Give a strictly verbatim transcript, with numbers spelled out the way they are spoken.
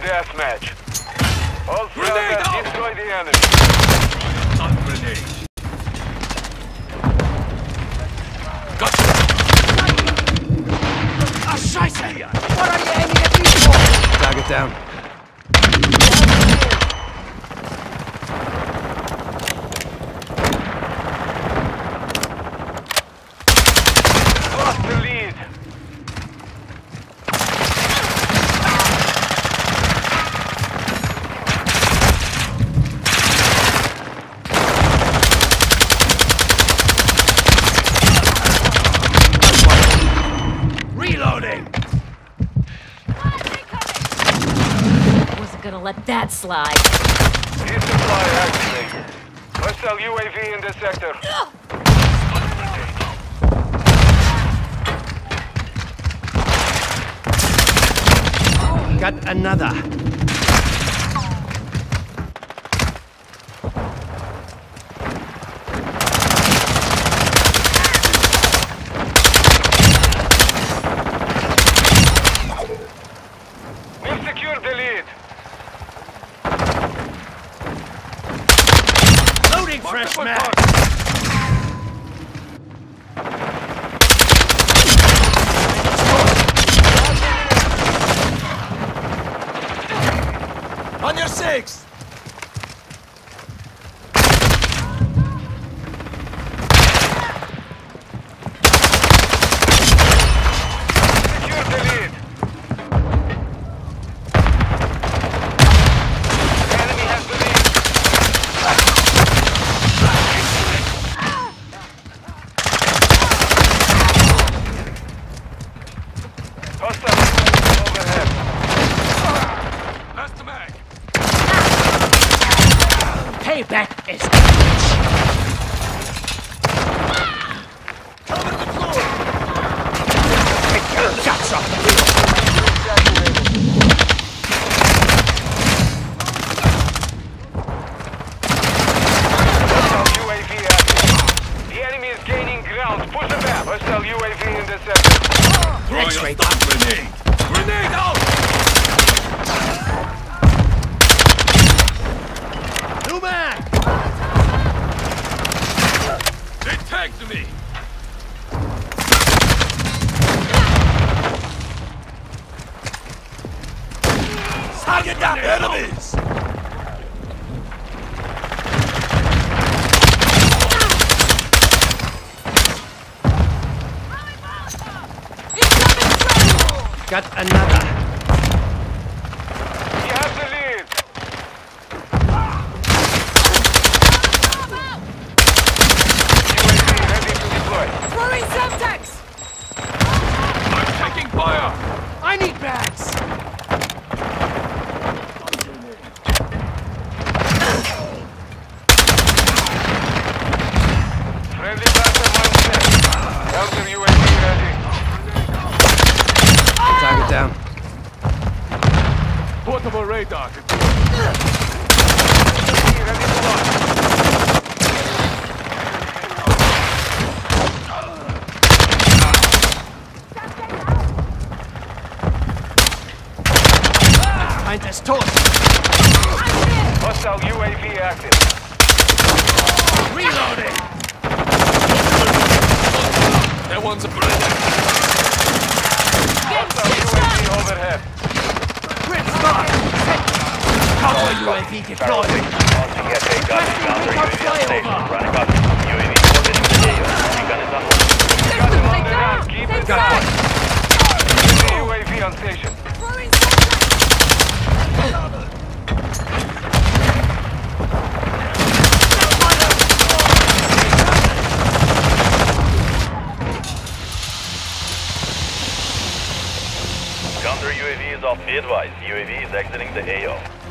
deathmatch. All friendlies destroy the enemy. Not grenade. Gotcha. Ah, scheiße! What are you aiming at me for? Target down. Lost the lead. Gonna let that slide. Heat supply activated. Hostile U A V in the sector. Got another. We've secured the lead. Fresh match. On your six. Secure the lead. Enemy has the lead. Payback is ah! Cover the floor! Take your guts off the Hostile U A V active. The enemy is gaining ground. Push them back. Hostile U A V intercepted. Throw your stun grenade! Grenade out! To me. Target down enemies. Got another. He has the lead. I need bags! Friendly battle mindset. Counter U A V ready. Target down. Portable radar. U A V ready to behind this torch! Hostile U A V active. Reloading! That one's a break. Hostile U A V overhead. Grid start! Cover U A V deployed! U A V U A V on station. Counter U A V is off. Be advised, U A V is exiting the A O.